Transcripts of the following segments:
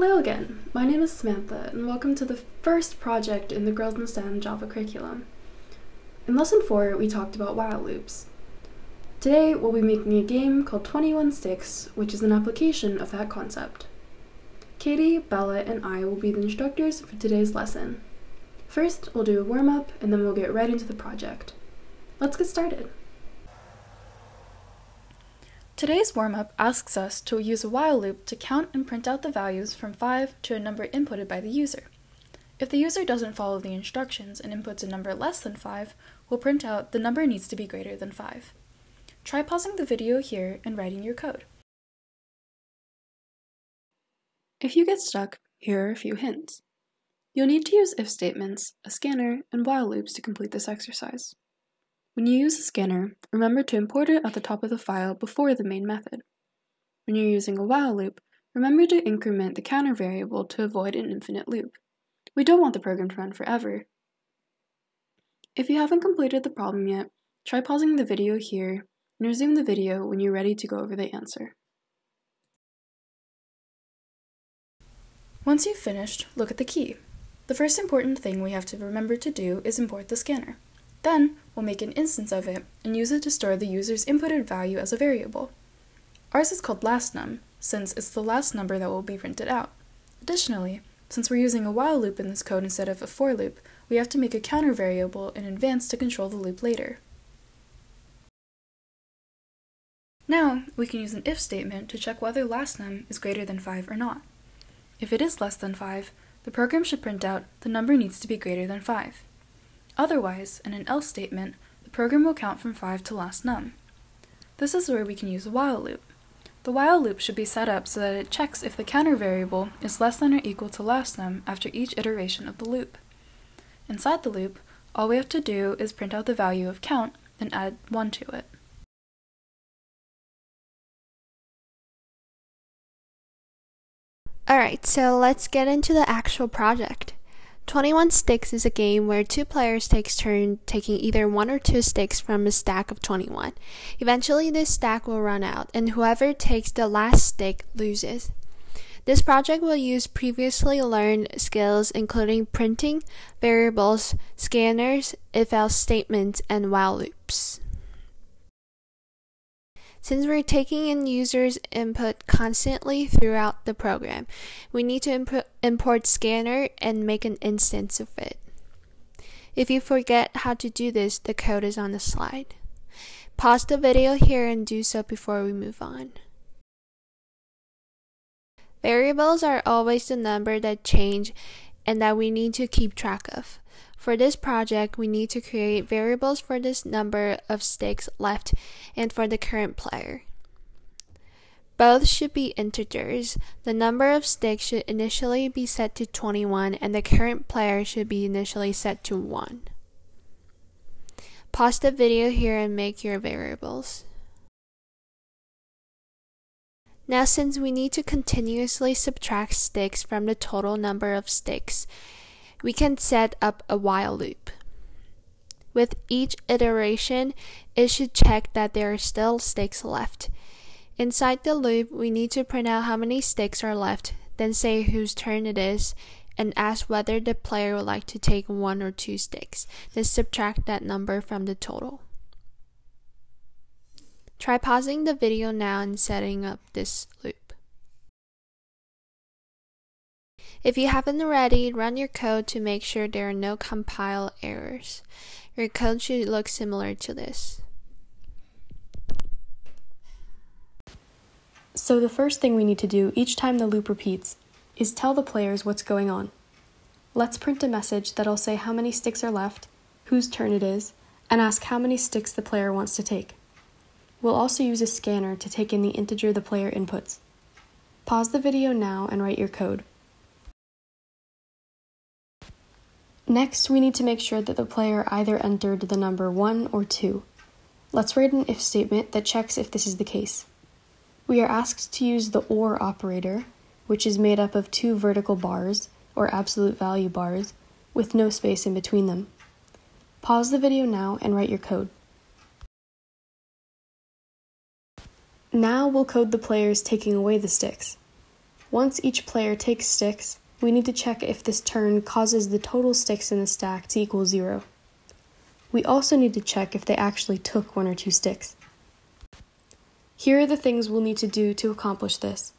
Hello again, my name is Samantha and welcome to the first project in the Girls in STEM Java curriculum. In lesson 4 we talked about while loops. Today we'll be making a game called 21 Sticks, which is an application of that concept. Katie, Bella, and I will be the instructors for today's lesson. First we'll do a warm-up and then we'll get right into the project. Let's get started! Today's warm-up asks us to use a while loop to count and print out the values from 5 to a number inputted by the user. If the user doesn't follow the instructions and inputs a number less than 5, we'll print out the number needs to be greater than 5. Try pausing the video here and writing your code. If you get stuck, here are a few hints. You'll need to use if statements, a scanner, and while loops to complete this exercise. When you use a scanner, remember to import it at the top of the file before the main method. When you're using a while loop, remember to increment the counter variable to avoid an infinite loop. We don't want the program to run forever. If you haven't completed the problem yet, try pausing the video here and resume the video when you're ready to go over the answer. Once you've finished, look at the key. The first important thing we have to remember to do is import the scanner. Then, we'll make an instance of it and use it to store the user's inputted value as a variable. Ours is called lastNum, since it's the last number that will be printed out. Additionally, since we're using a while loop in this code instead of a for loop, we have to make a counter variable in advance to control the loop later. Now, we can use an if statement to check whether lastNum is greater than 5 or not. If it is less than 5, the program should print out the number needs to be greater than 5. Otherwise, in an else statement, the program will count from 5 to lastNum. This is where we can use a while loop. The while loop should be set up so that it checks if the counter variable is less than or equal to lastNum after each iteration of the loop. Inside the loop, all we have to do is print out the value of count and add 1 to it. Alright, so let's get into the actual project. 21 Sticks is a game where two players take turns taking either one or two sticks from a stack of 21. Eventually this stack will run out, and whoever takes the last stick loses. This project will use previously learned skills including printing, variables, scanners, if-else statements, and while loops. Since we're taking in users' input constantly throughout the program, we need to import scanner and make an instance of it. If you forget how to do this, the code is on the slide. Pause the video here and do so before we move on. Variables are always the number that change and that we need to keep track of. For this project, we need to create variables for this number of sticks left and for the current player. Both should be integers. The number of sticks should initially be set to 21 and the current player should be initially set to 1. Pause the video here and make your variables. Now, since we need to continuously subtract sticks from the total number of sticks, we can set up a while loop. With each iteration, it should check that there are still sticks left. Inside the loop, we need to print out how many sticks are left, then say whose turn it is, and ask whether the player would like to take one or two sticks, then subtract that number from the total. Try pausing the video now and setting up this loop. If you haven't already, run your code to make sure there are no compile errors. Your code should look similar to this. So the first thing we need to do each time the loop repeats is tell the players what's going on. Let's print a message that'll say how many sticks are left, whose turn it is, and ask how many sticks the player wants to take. We'll also use a scanner to take in the integer the player inputs. Pause the video now and write your code. Next, we need to make sure that the player either entered the number 1 or 2. Let's write an if statement that checks if this is the case. We are asked to use the OR operator, which is made up of two vertical bars, or absolute value bars, with no space in between them. Pause the video now and write your code. Now we'll code the players taking away the sticks. Once each player takes sticks, we need to check if this turn causes the total sticks in the stack to equal 0. We also need to check if they actually took 1 or 2 sticks. Here are the things we'll need to do to accomplish this.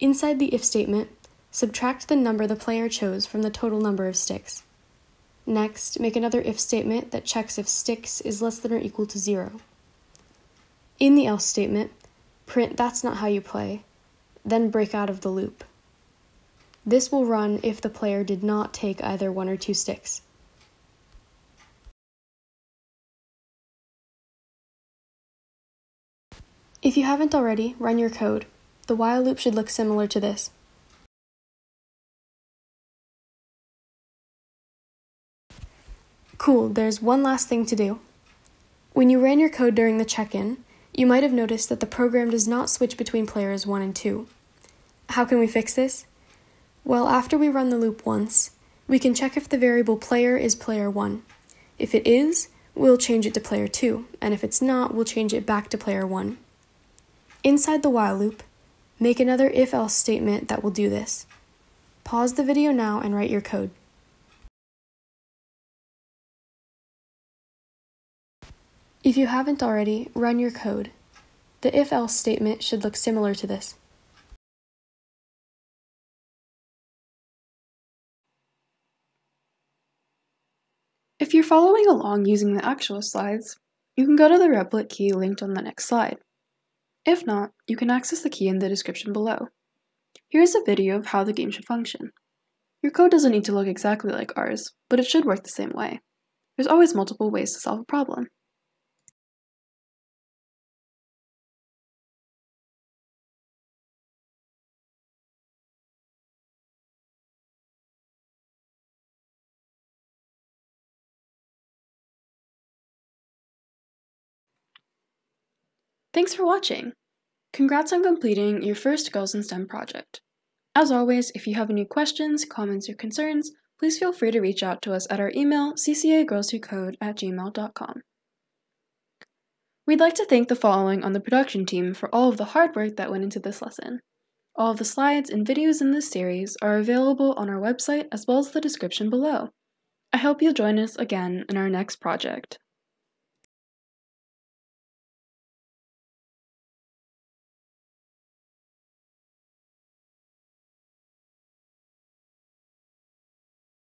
Inside the if statement, subtract the number the player chose from the total number of sticks. Next, make another if statement that checks if sticks is less than or equal to 0. In the else statement, print "That's not how you play," then break out of the loop. This will run if the player did not take either 1 or 2 sticks. If you haven't already, run your code. The while loop should look similar to this. Cool, there's one last thing to do. When you ran your code during the check-in, you might have noticed that the program does not switch between players 1 and 2. How can we fix this? Well, after we run the loop once, we can check if the variable player is player 1. If it is, we'll change it to player 2, and if it's not, we'll change it back to player 1. Inside the while loop, make another if-else statement that will do this. Pause the video now and write your code. If you haven't already, run your code. The if-else statement should look similar to this. If you're following along using the actual slides, you can go to the repl.it key linked on the next slide. If not, you can access the key in the description below. Here's a video of how the game should function. Your code doesn't need to look exactly like ours, but it should work the same way. There's always multiple ways to solve a problem. Thanks for watching! Congrats on completing your first Girls in STEM project. As always, if you have any questions, comments, or concerns, please feel free to reach out to us at our email ccagirlswhocode@gmail.com. We'd like to thank the following on the production team for all of the hard work that went into this lesson. All of the slides and videos in this series are available on our website as well as the description below. I hope you'll join us again in our next project.